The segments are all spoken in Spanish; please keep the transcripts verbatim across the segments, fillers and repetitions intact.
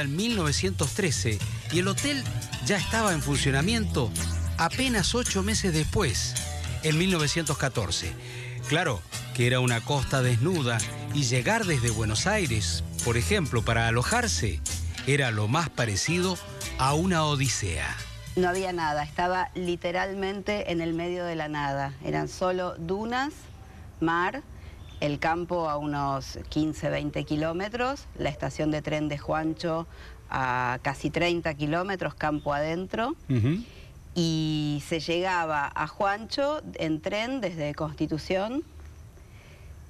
En mil novecientos trece, y el hotel ya estaba en funcionamiento apenas ocho meses después, en mil novecientos catorce. Claro que era una costa desnuda y llegar desde Buenos Aires, por ejemplo, para alojarse, era lo más parecido a una odisea. No había nada, estaba literalmente en el medio de la nada. Eran solo dunas, mar, el campo a unos quince, veinte kilómetros, la estación de tren de Juancho a casi treinta kilómetros, campo adentro. Uh-huh. Y se llegaba a Juancho en tren desde Constitución,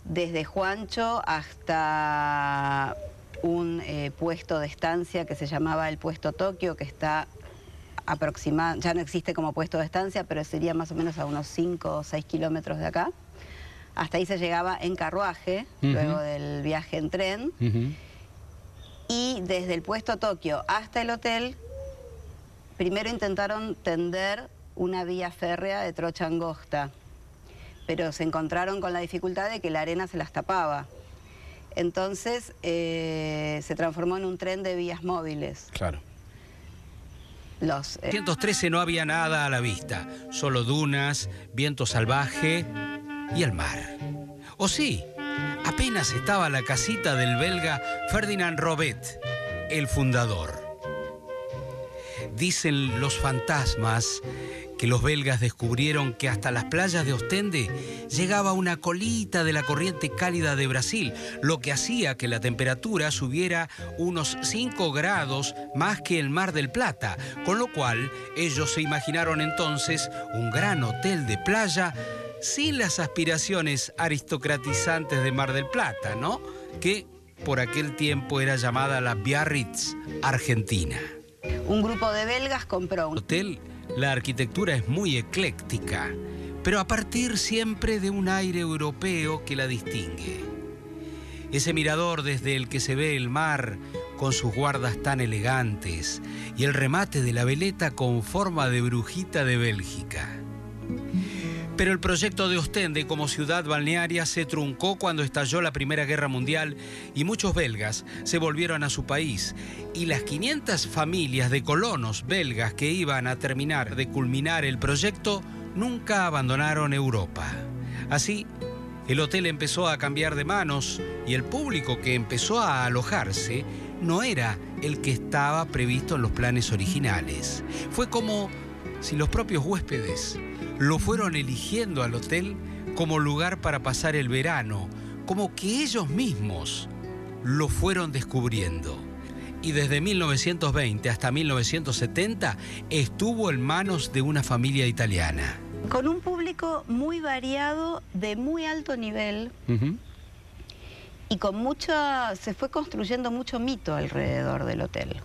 desde Juancho hasta un eh, puesto de estancia que se llamaba el puesto Tokio, que está aproximado, ya no existe como puesto de estancia, pero sería más o menos a unos cinco o seis kilómetros de acá. Hasta ahí se llegaba en carruaje, uh-huh, luego del viaje en tren. Uh-huh. Y desde el puesto Tokio hasta el hotel, primero intentaron tender una vía férrea de trocha angosta, pero se encontraron con la dificultad de que la arena se las tapaba. Entonces eh, se transformó en un tren de vías móviles. Claro. Los, eh... En mil novecientos trece no había nada a la vista, solo dunas, viento salvaje y el mar. O sí, apenas estaba la casita del belga Ferdinand Robet, el fundador. Dicen los fantasmas que los belgas descubrieron que hasta las playas de Ostende llegaba una colita de la corriente cálida de Brasil, lo que hacía que la temperatura subiera unos cinco grados más que el Mar del Plata, con lo cual ellos se imaginaron entonces un gran hotel de playa sin las aspiraciones aristocratizantes de Mar del Plata, ¿no? Que por aquel tiempo era llamada la Biarritz Argentina. Un grupo de belgas compró un hotel. La arquitectura es muy ecléctica, pero a partir siempre de un aire europeo que la distingue. Ese mirador desde el que se ve el mar, con sus guardas tan elegantes, y el remate de la veleta con forma de brujita de Bélgica. Pero el proyecto de Ostende como ciudad balnearia se truncó cuando estalló la Primera Guerra Mundial y muchos belgas se volvieron a su país. Y las quinientas familias de colonos belgas que iban a terminar de culminar el proyecto nunca abandonaron Europa. Así, el hotel empezó a cambiar de manos y el público que empezó a alojarse no era el que estaba previsto en los planes originales. Fue como si los propios huéspedes lo fueron eligiendo al hotel como lugar para pasar el verano, como que ellos mismos lo fueron descubriendo. Y desde mil novecientos veinte hasta mil novecientos setenta estuvo en manos de una familia italiana. Con un público muy variado, de muy alto nivel, uh-huh, y con mucha, se fue construyendo mucho mito alrededor del hotel.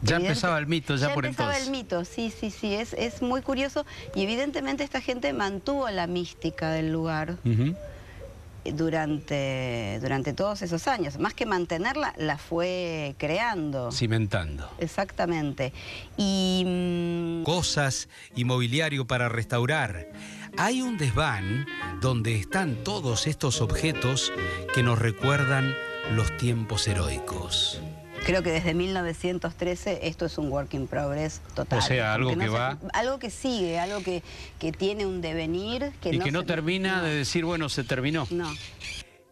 Ya Evidente, empezaba el mito, ya, ya por entonces. Ya empezaba el mito, sí, sí, sí, es, es muy curioso. Y evidentemente esta gente mantuvo la mística del lugar, uh-huh, durante, durante todos esos años. Más que mantenerla, la fue creando. Cimentando. Exactamente. Y cosas y mobiliario para restaurar. Hay un desván donde están todos estos objetos que nos recuerdan los tiempos heroicos. Creo que desde mil novecientos trece esto es un work in progress total. O sea, algo que, no que se, va... Algo que sigue, algo que, que tiene un devenir... Que y no que no se... termina de decir, bueno, se terminó. No.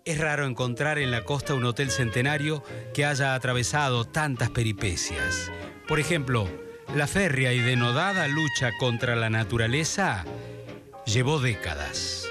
Es raro encontrar en la costa un hotel centenario que haya atravesado tantas peripecias. Por ejemplo, la férrea y denodada lucha contra la naturaleza llevó décadas.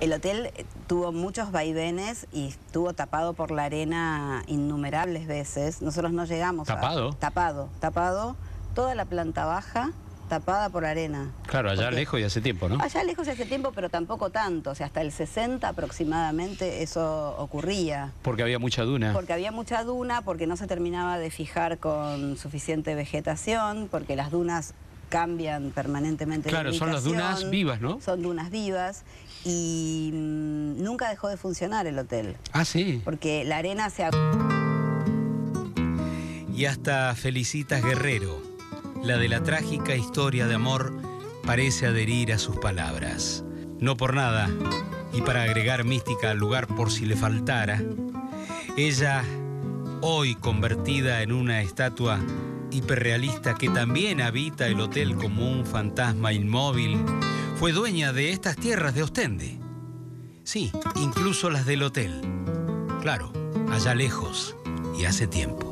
El hotel tuvo muchos vaivenes y estuvo tapado por la arena innumerables veces. Nosotros no llegamos a... ¿Tapado? Tapado, tapado. Toda la planta baja tapada por arena. Claro, allá lejos y hace tiempo, ¿no? Allá lejos y hace tiempo, pero tampoco tanto. O sea, hasta el sesenta aproximadamente eso ocurría. Porque había mucha duna. Porque había mucha duna, porque no se terminaba de fijar con suficiente vegetación, porque las dunas cambian permanentemente. Claro, son las dunas vivas, ¿no? Son dunas vivas y mmm, nunca dejó de funcionar el hotel. Ah, sí. Porque la arena se... Y hasta Felicitas Guerrero, la de la trágica historia de amor, parece adherir a sus palabras. No por nada, y para agregar mística al lugar por si le faltara, ella hoy convertida en una estatua hiperrealista que también habita el hotel como un fantasma inmóvil, fue dueña de estas tierras de Ostende. Sí, incluso las del hotel. Claro, allá lejos y hace tiempo.